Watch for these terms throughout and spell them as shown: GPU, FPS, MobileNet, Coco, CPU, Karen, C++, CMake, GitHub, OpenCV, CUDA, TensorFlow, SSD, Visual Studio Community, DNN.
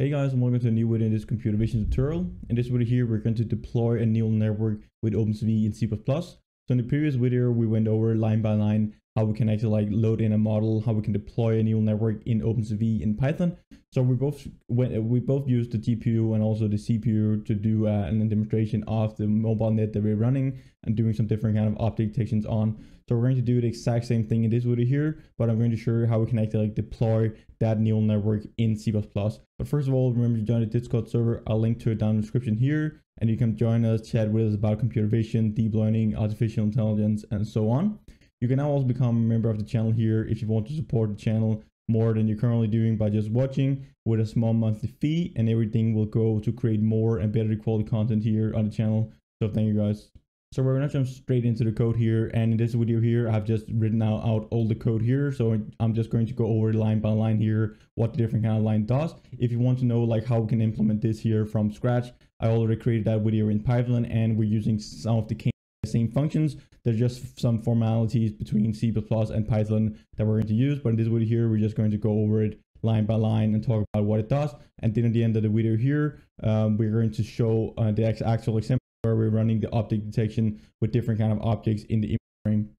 Hey guys, and welcome to a new video in this computer vision tutorial. In this video here, we're going to deploy a neural network with OpenCV in C++. So in the previous video, we went over line by line how we can actually load in a model, how we can deploy a neural network in OpenCV in Python. So we both used the GPU and also the CPU to do a demonstration of the MobileNet that we're running and doing some different kind of object detections on. So we're going to do the exact same thing in this video here, but I'm going to show you how we can actually deploy that neural network in C++. But first of all, remember to join the Discord server. I'll link to it down in the description here, and you can join us, chat with us about computer vision, deep learning, artificial intelligence, and so on. You can now also become a member of the channel here if you want to support the channel more than you're currently doing by just watching with a small monthly fee, and everything will go to create more and better quality content here on the channel. So thank you guys. So we're gonna jump straight into the code here, and in this video here, I've just written out all the code here. So I'm just going to go over line by line here, what the different kind of line does. If you want to know like how we can implement this here from scratch, I already created that video in Python, and we're using some of the same functions. There's just some formalities between C++ and Python that we're going to use, but in this video here, we're just going to go over it line by line and talk about what it does. And then at the end of the video here, we're going to show the actual example where we're running the object detection with different kind of objects in the image frame.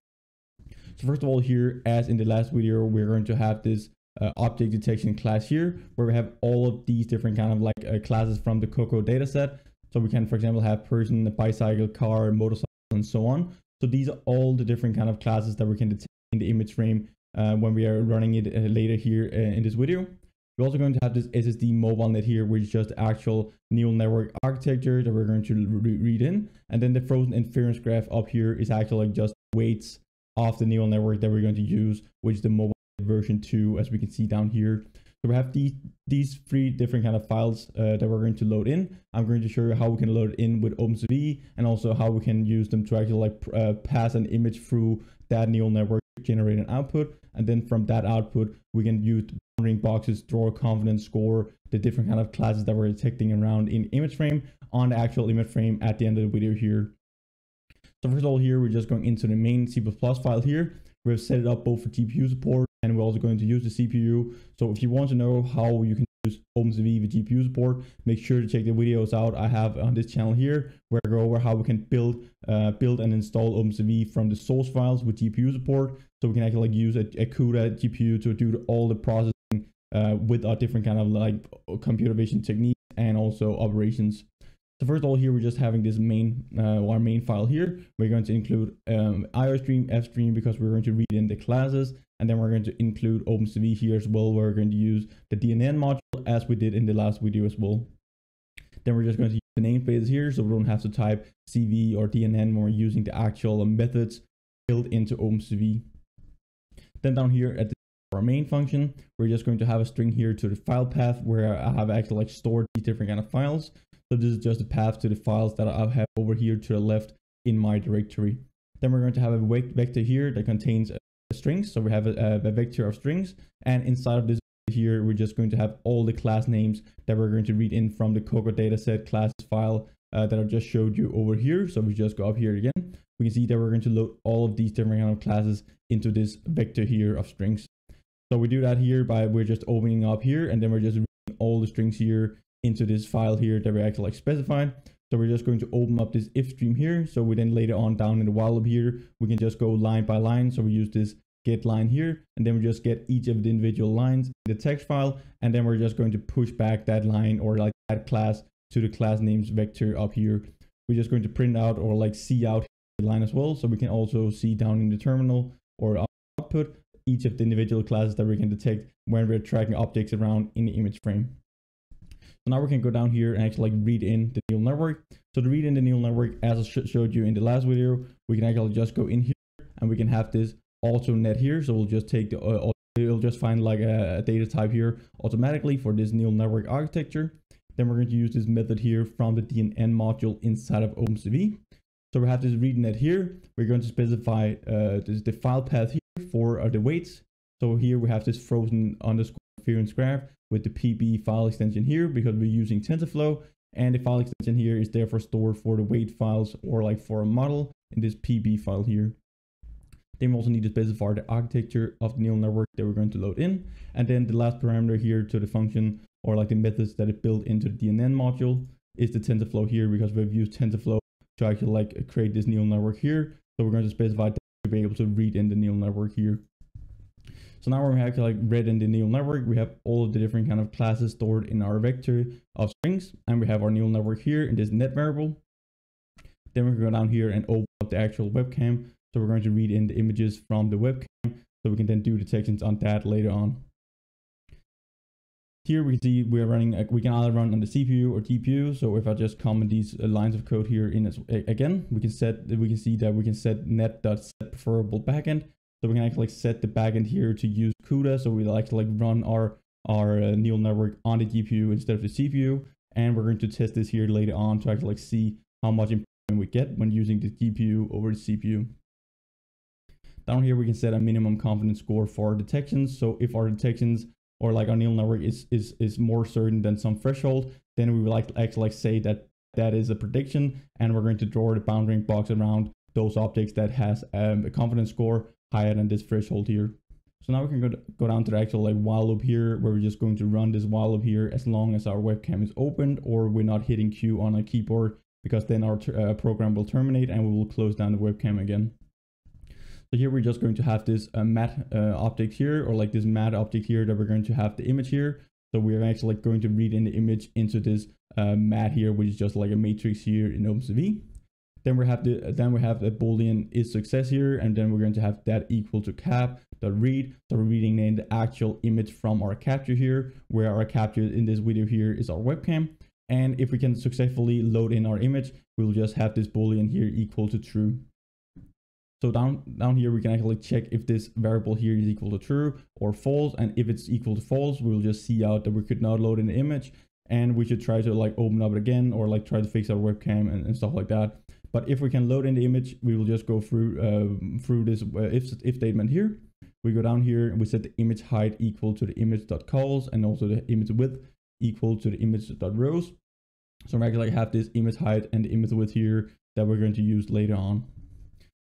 So first of all here, as in the last video, we're going to have this object detection class here, where we have all of these different kind of classes from the Coco dataset. So we can, for example, have person, bicycle, car, motorcycle, and so on. So these are all the different kind of classes that we can detect in the image frame when we are running it later here in this video. We're also going to have this SSD MobileNet here, which is just the actual neural network architecture that we're going to read in. And then the frozen inference graph up here is actually just weights of the neural network that we're going to use, which is the MobileNet version 2, as we can see down here. So we have these three different kind of files that we're going to load in. I'm going to show you how we can load it in with OpenCV, and also how we can use them to actually pass an image through that neural network, generate an output. And then from that output, we can use bounding boxes, draw a confidence score, the different kind of classes that we're detecting around in image frame on the actual image frame at the end of the video here. So first of all here, we're just going into the main C++ file here. We've set it up both for GPU support, and we're also going to use the CPU. So if you want to know how you can use OpenCV with GPU support, make sure to check the videos out I have on this channel here, where I go over how we can build and install OpenCV from the source files with GPU support. So we can actually use a CUDA GPU to do all the processing with our different kind of computer vision techniques and also operations. So first of all here, we're just having this main, our main file here. We're going to include IOStream, FStream, because we're going to read in the classes. And then we're going to include OpenCV here as well, where we're going to use the DNN module as we did in the last video as well. Then we're just going to use the namespaces here, so we don't have to type CV or DNN when we're using the actual methods built into OpenCV. Then down here at the our main function, we're just going to have a string here to the file path, where I have actually stored these different kind of files. So this is just the path to the files that I have over here to the left in my directory. Then we're going to have a vector here that contains strings. So we have a vector of strings, and inside of this here, we're just going to have all the class names that we're going to read in from the Coco dataset classes file that I just showed you over here. So we just go up here again. We can see that we're going to load all of these different kind of classes into this vector here of strings. So we do that here by we're just opening up here, and then we're just reading all the strings here into this file here that we actually specified. So we're just going to open up this if stream here. So we then later on down in the while loop here, we can just go line by line. So we use this get line here, and then we just get each of the individual lines in the text file. And then we're just going to push back that line or that class to the class names vector up here. We're just going to print out or see out the line as well. So we can also see down in the terminal or output each of the individual classes that we can detect when we're tracking objects around in the image frame. So now we can go down here and actually read in the neural network. So to read in the neural network, as I showed you in the last video, we can actually just go in here and we can have this auto net here. So we'll just take the, it'll just find a data type here automatically for this neural network architecture. Then we're going to use this method here from the DNN module inside of OpenCV. So we have this read net here. We're going to specify the file path here for the weights. So here we have this frozen underscore inference graph with the PB file extension here, because we're using TensorFlow, and the file extension here is therefore stored for the weight files or for a model in this PB file here. Then we also need to specify the architecture of the neural network that we're going to load in, and then the last parameter here to the function or like the methods that it built into the DNN module is the TensorFlow here, because we've used TensorFlow to actually like create this neural network here. So we're going to specify that to be able to read in the neural network here. So now we're actually like read in the neural network. We have all of the different kind of classes stored in our vector of strings, and we have our neural network here in this net variable. Then we can go down here and open up the actual webcam. So we're going to read in the images from the webcam, so we can then do detections on that later on. Here we see we are running, we can either run on the CPU or GPU. So if I just comment these lines of code here in again, we can see that we can set net.set preferable backend. So we can actually set the backend here to use CUDA. So we like to like run our neural network on the GPU instead of the CPU. And we're going to test this here later on to actually like see how much improvement we get when using the GPU over the CPU. Down here, we can set a minimum confidence score for detections. So if our detections or like our neural network is more certain than some threshold, then we would like to actually like say that that is a prediction. And we're going to draw the bounding box around those objects that has a confidence score higher than this threshold here. So now we can go down to the actual like while loop here, where we're just going to run this while loop here as long as our webcam is opened or we're not hitting Q on a keyboard, because then our program will terminate and we will close down the webcam again. So here we're just going to have this mat object here, or like this mat object here, that we're going to have the image here. So we're actually like going to read in the image into this mat here, which is just like a matrix here in OpenCV. Then we have the Boolean is success here, and then we're going to have that equal to cap.read. So we're reading in the actual image from our capture here, where our capture in this video here is our webcam. And if we can successfully load in our image, we'll just have this Boolean here equal to true. So down here, we can actually check if this variable here is equal to true or false. And if it's equal to false, we'll just see out that we could not load in the image, and we should try to like open up it again, or like try to fix our webcam and stuff like that. But if we can load in the image, we will just go through this if statement here. We go down here and we set the image height equal to the image.calls, and also the image width equal to the image.rows. So we actually have this image height and the image width here that we're going to use later on.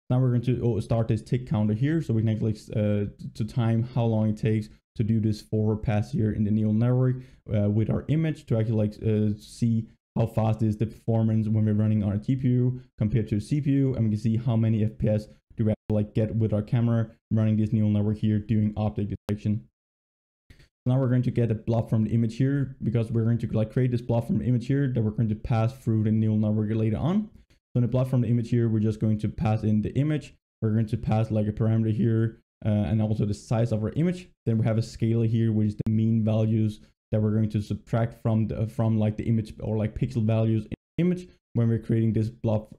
Now we're going to start this tick counter here, so we can actually to time how long it takes to do this forward pass here in the neural network with our image, to actually like see how fast is the performance when we're running our GPU compared to CPU, and we can see how many FPS do we actually like get with our camera running this neural network here doing object detection. Now we're going to get a blob from the image here, because we're going to like create this blob from the image here that we're going to pass through the neural network later on. So in the blob from the image here, we're just going to pass in the image. We're going to pass like a parameter here and also the size of our image. Then we have a scalar here, which is the mean values that we're going to subtract from like the image, or like pixel values in the image when we're creating this blob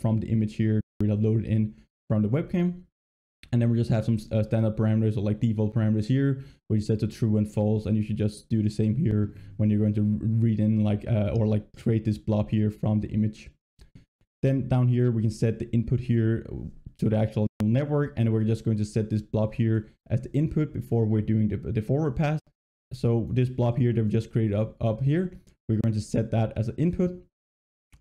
from the image here we loaded in from the webcam. And then we just have some standard parameters, or like default parameters here, which is set to true and false. And you should just do the same here when you're going to read in like or like create this blob here from the image. Then down here we can set the input here to the actual network, and we're just going to set this blob here as the input before we're doing the forward pass. So this blob here that we just created up here, we're going to set that as an input,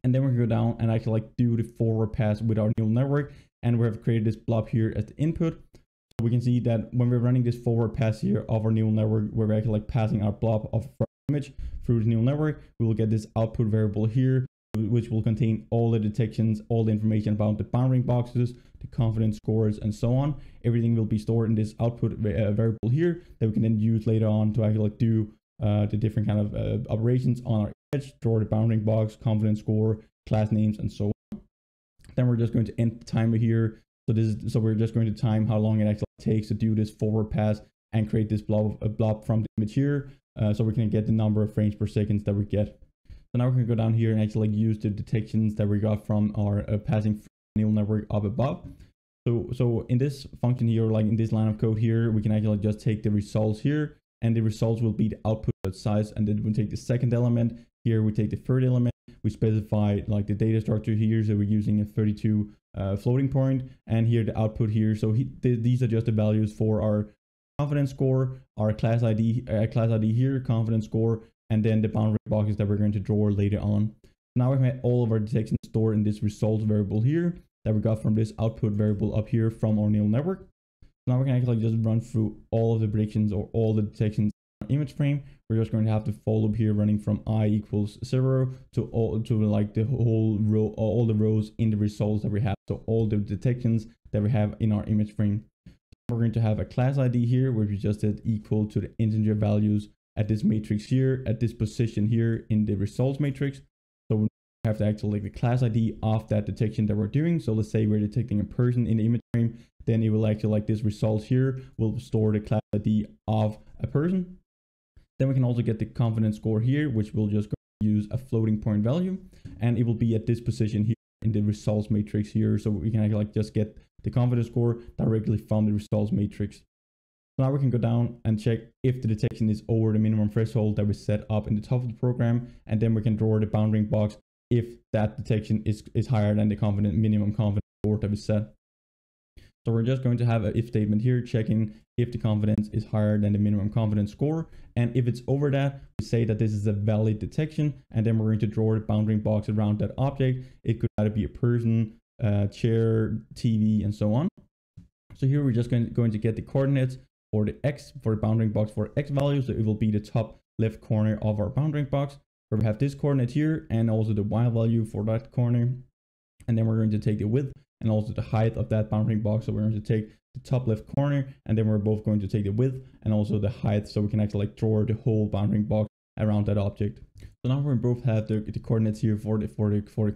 and then we're going to go down and actually like do the forward pass with our neural network, and we have created this blob here as the input. So we can see that when we're running this forward pass here of our neural network, where we're actually like passing our blob of our image through the neural network, we will get this output variable here, which will contain all the detections, all the information about the bounding boxes, the confidence scores, and so on. Everything will be stored in this output variable here that we can then use later on to actually do the different kind of operations on our image, draw the bounding box, confidence score, class names, and so on. Then we're just going to end the timer here. So we're just going to time how long it actually takes to do this forward pass and create this blob from the image here, so we can get the number of frames per second that we get. So now we're going to go down here and actually like use the detections that we got from our passing neural network up above. So in this function here, like in this line of code here, we can actually just take the results here, and the results will be the output size. And then we take the second element here, we take the third element, we specify like the data structure here. So we're using a 32 floating point, and here the output here. So these are just the values for our confidence score, our class ID here, confidence score, and then the boundary boxes that we're going to draw later on. Now we've had all of our detections stored in this result variable here that we got from this output variable up here from our neural network. Now we can actually just run through all of the predictions or all the detections image frame. We're just going to have the follow-up here running from I equals 0 to all the rows in the results that we have. So all the detections that we have in our image frame. We're going to have a class ID here, where we just did equal to the integer values at this matrix here, at this position here in the results matrix. So we have to actually like the class ID of that detection that we're doing. So let's say we're detecting a person in the image frame, then it will actually like this result here will store the class ID of a person. Then we can also get the confidence score here, which will just use a floating point value, and it will be at this position here in the results matrix here. So we can actually like just get the confidence score directly from the results matrix. Now we can go down and check if the detection is over the minimum threshold that we set up in the top of the program, and then we can draw the bounding box if that detection is higher than the minimum confidence score that we set. So we're just going to have an if statement here, checking if the confidence is higher than the minimum confidence score, and if it's over that, we say that this is a valid detection, and then we're going to draw the bounding box around that object. It could either be a person, chair, TV, and so on. So here we're just going to get the coordinates for the X, for the bounding box for X value. So it will be the top left corner of our bounding box, where we have this coordinate here and also the Y value for that corner. And then we're going to take the width and also the height of that bounding box. So we're going to take the top left corner, and then we're both going to take the width and also the height, so we can actually like draw the whole bounding box around that object. So now we both have the coordinates here for the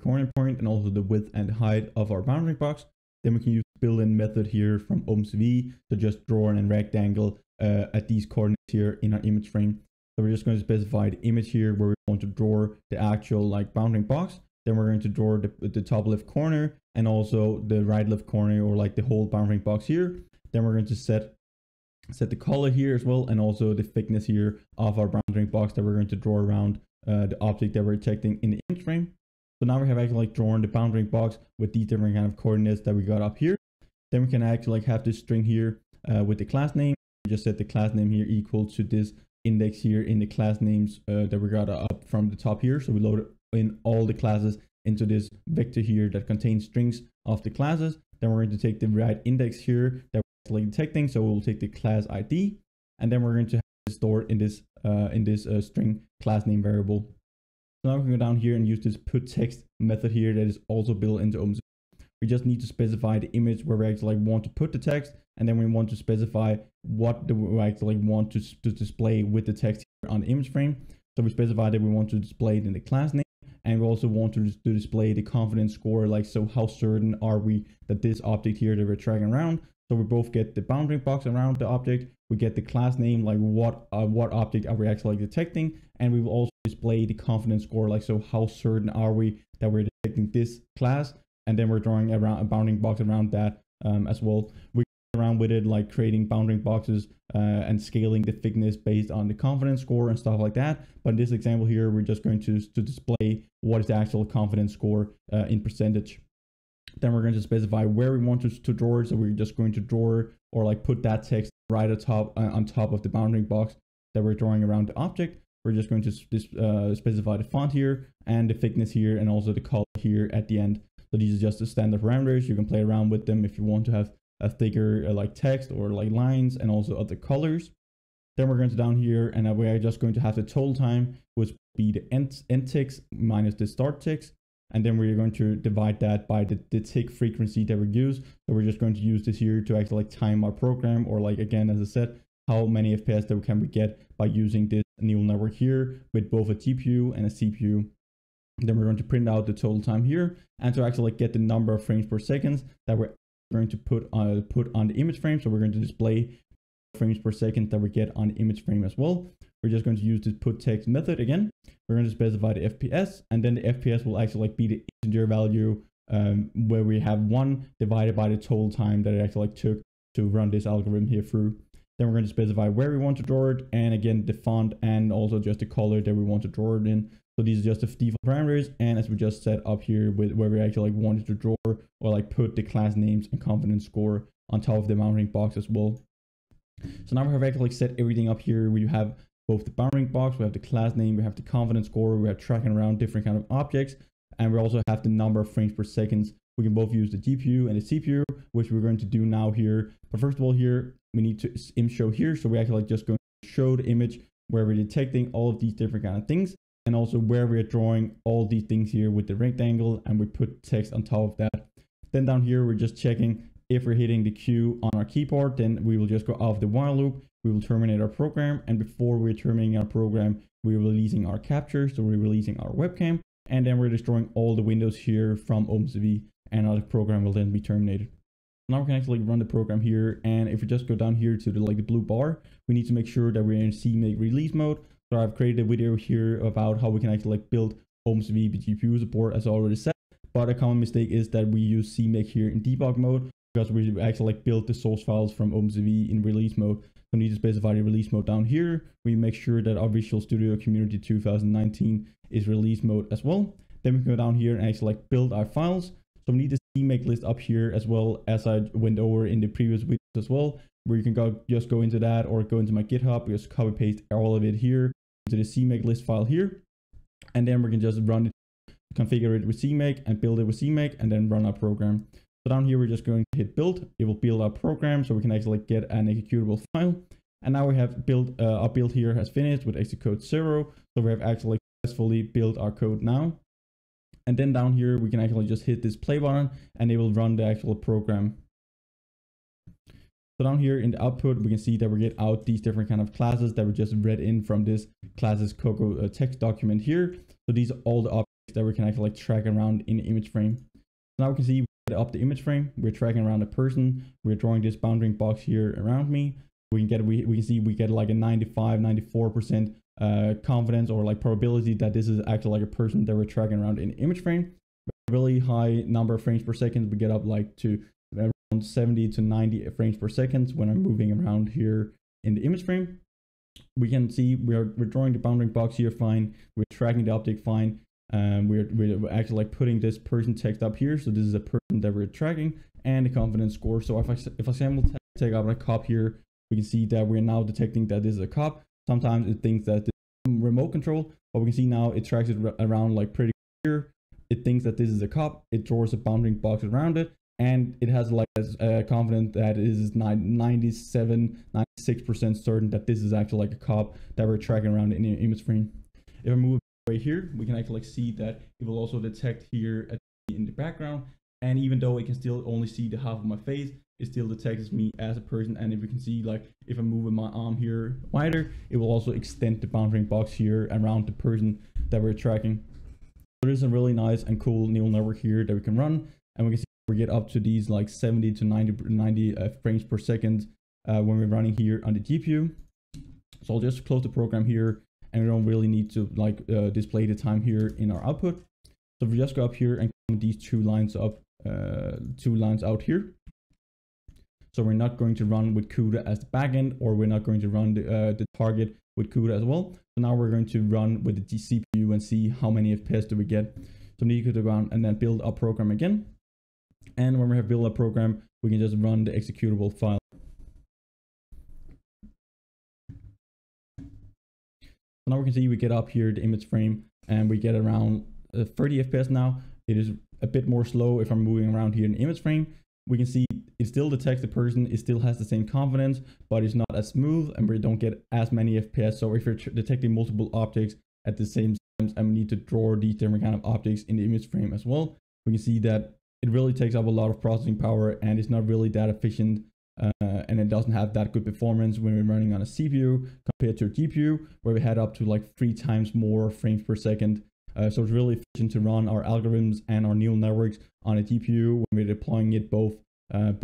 corner point and also the width and height of our boundary box. Then we can use the built-in method here from OpenCV to just draw an rectangle at these coordinates here in our image frame. So we're just going to specify the image here where we want to draw the actual like bounding box. Then we're going to draw the top left corner and also the right left corner, or like the whole bounding box here. Then we're going to set the color here as well, and also the thickness here of our bounding box that we're going to draw around the object that we're detecting in the image frame. So now we have actually like drawn the bounding box with these different kind of coordinates that we got up here. Then we can actually like have this string here with the class name. We just set the class name here equal to this index here in the class names that we got up from the top here. So we load in all the classes into this vector here that contains strings of the classes. Then we're going to take the right index here that like detecting, so we'll take the class ID, and then we're going to have it stored in this string class name variable. So now we can go down here and use this put text method here that is also built into OpenCV. We just need to specify the image where we actually like want to put the text, and then we want to specify what we actually like want to display with the text here on the image frame. So we specify that we want to display it in the class name, and we also want to display the confidence score, like so how certain are we that this object here that we're tracking around. So we both get the bounding box around the object, we get the class name, like what object are we actually like detecting, and we will also display the confidence score, like so how certain are we that we're detecting this class, and then we're drawing around a bounding box around that as well. We go around with it, like creating bounding boxes and scaling the thickness based on the confidence score and stuff like that. But in this example here, we're just going to display what is the actual confidence score in percentage. Then we're going to specify where we want to draw it. So we're just going to draw or like put that text right on top of the bounding box that we're drawing around the object. We're just going to specify the font here and the thickness here and also the color here at the end. So these are just the standard parameters. You can play around with them if you want to have a thicker like text or like lines and also other colors. Then we're going to down here and we're just going to have the total time, which will be the end ticks minus the start ticks. And then we're going to divide that by the tick frequency that we use. So we're just going to use this here to actually like time our program, or like again, as I said, how many FPS that can we get by using this neural network here with both a GPU and a CPU. And then we're going to print out the total time here, and to actually like get the number of frames per second that we're going to put on the image frame. So we're going to display frames per second that we get on the image frame as well. We're just going to use this put text method again. We're going to specify the FPS, and then the FPS will actually like be the integer value where we have 1 divided by the total time that it actually like took to run this algorithm here through. Then we're going to specify where we want to draw it, and again the font and also just the color that we want to draw it in. So these are just the default parameters, and as we just set up here with where we actually like wanted to draw or like put the class names and confidence score on top of the bounding box as well. So now we have actually like set everything up here. We have both the bounding box, we have the class name, we have the confidence score, we are tracking around different kind of objects, and we also have the number of frames per second. We can both use the GPU and the CPU, which we're going to do now here. But first of all here, we need to show here. So we actually like just going to show the image where we're detecting all of these different kind of things, and also where we're drawing all these things here with the rectangle, and we put text on top of that. Then down here, we're just checking if we're hitting the Q on our keyboard, then we will just go off the while loop. We will terminate our program. And before we're terminating our program, we're releasing our capture. So we're releasing our webcam, and then we're destroying all the windows here from OpenCV, and our program will then be terminated. Now we can actually run the program here. And if we just go down here to the, like the blue bar, we need to make sure that we're in CMake release mode. So I've created a video here about how we can actually like build OpenCV with GPU support, as I already said. But a common mistake is that we use CMake here in debug mode, because we actually like build the source files from OpenCV in release mode. So we need to specify the release mode down here. We make sure that our Visual Studio Community 2019 is release mode as well. Then we go down here and actually like build our files. So we need the CMake list up here, as well as I went over in the previous videos as well, where you can just go into that, or go into my GitHub, just copy paste all of it here into the CMake list file here. And then we can just run it, configure it with CMake and build it with CMake, and then run our program. So down here, we're just going to hit build. It will build our program, so we can actually get an executable file. And now we have built, our build here has finished with exit code 0. So we have actually successfully built our code now. And then down here, we can actually just hit this play button, and it will run the actual program. So down here in the output, we can see that we get out these different kind of classes that we just read in from this classes Coco text document here. So these are all the objects that we can actually like track around in the image frame. Now we can see we get up the image frame. We're tracking around a person. We're drawing this bounding box here around me. We can get, we can see we get like a 95, 94% confidence, or like probability that this is actually like a person that we're tracking around in image frame. Really high number of frames per second. We get up like to around 70 to 90 frames per second when I'm moving around here in the image frame. We can see we're drawing the bounding box here fine. We're tracking the object fine. We're actually like putting this person text up here. So this is a person that we're tracking, and the confidence score. So if I sample take out a cop here, we can see that we're now detecting that this is a cop. Sometimes it thinks that this is remote control, but we can see now it tracks it around like pretty clear. It thinks that this is a cop. It draws a bounding box around it, and it has like a confidence that it is 96% certain that this is actually like a cop that we're tracking around in the image frame. If I move right here, we can actually like see that it will also detect here in the background. And even though it can still only see the half of my face, it still detects me as a person. And if you can see, like if I move my arm here wider, it will also extend the bounding box here around the person that we're tracking. So there's a really nice and cool neural network here that we can run, and we can see we get up to these like 70 to 90 frames per second when we're running here on the GPU. So I'll just close the program here, and we don't really need to like display the time here in our output. So if we just go up here and comment these two lines up, two lines out here. So we're not going to run with CUDA as the backend, or we're not going to run the target with CUDA as well. So now we're going to run with the CPU and see how many FPS do we get. So we need to go down and then build our program again. And when we have built our program, we can just run the executable file. So now we can see we get up here the image frame, and we get around 30 FPS now. It is a bit more slow if I'm moving around here in the image frame. We can see it still detects the person, it still has the same confidence, but it's not as smooth, and we don't get as many FPS. So if you're detecting multiple objects at the same time, and we need to draw these different kind of objects in the image frame as well, we can see that it really takes up a lot of processing power, and it's not really that efficient, and it doesn't have that good performance when we're running on a CPU compared to a GPU, where we had up to like 3 times more frames per second. So it's really efficient to run our algorithms and our neural networks on a GPU when we're deploying it both on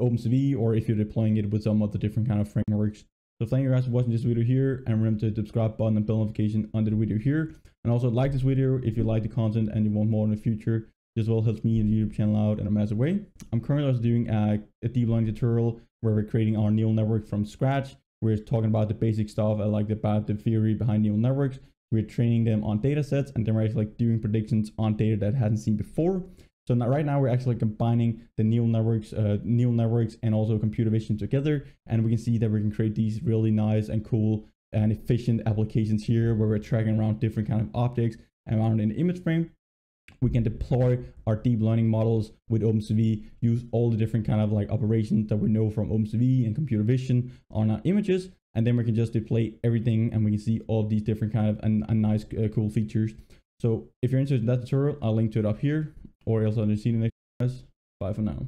OpenCV, or if you're deploying it with some other different kind of frameworks. So thank you guys for watching this video here, and remember to hit the subscribe button and bell notification under the video here. And also like this video if you like the content and you want more in the future. This will help me and the YouTube channel out in a massive way. I'm currently also doing a deep learning tutorial where we're creating our neural network from scratch. We're talking about the basic stuff, like about the theory behind neural networks. We're training them on data sets, and then we're actually like doing predictions on data that hasn't seen before. So now, right now, we're actually combining the neural networks and also computer vision together. And we can see that we can create these really nice and cool and efficient applications here, where we're tracking around different kind of objects and around an image frame. We can deploy our deep learning models with OpenCV, use all the different kind of like operations that we know from OpenCV and computer vision on our images. and then we can just display everything and we can see all these different kind of nice cool features. So if you're interested in that tutorial, I'll link to it up here, or else I'll just see you in the next class. Bye for now.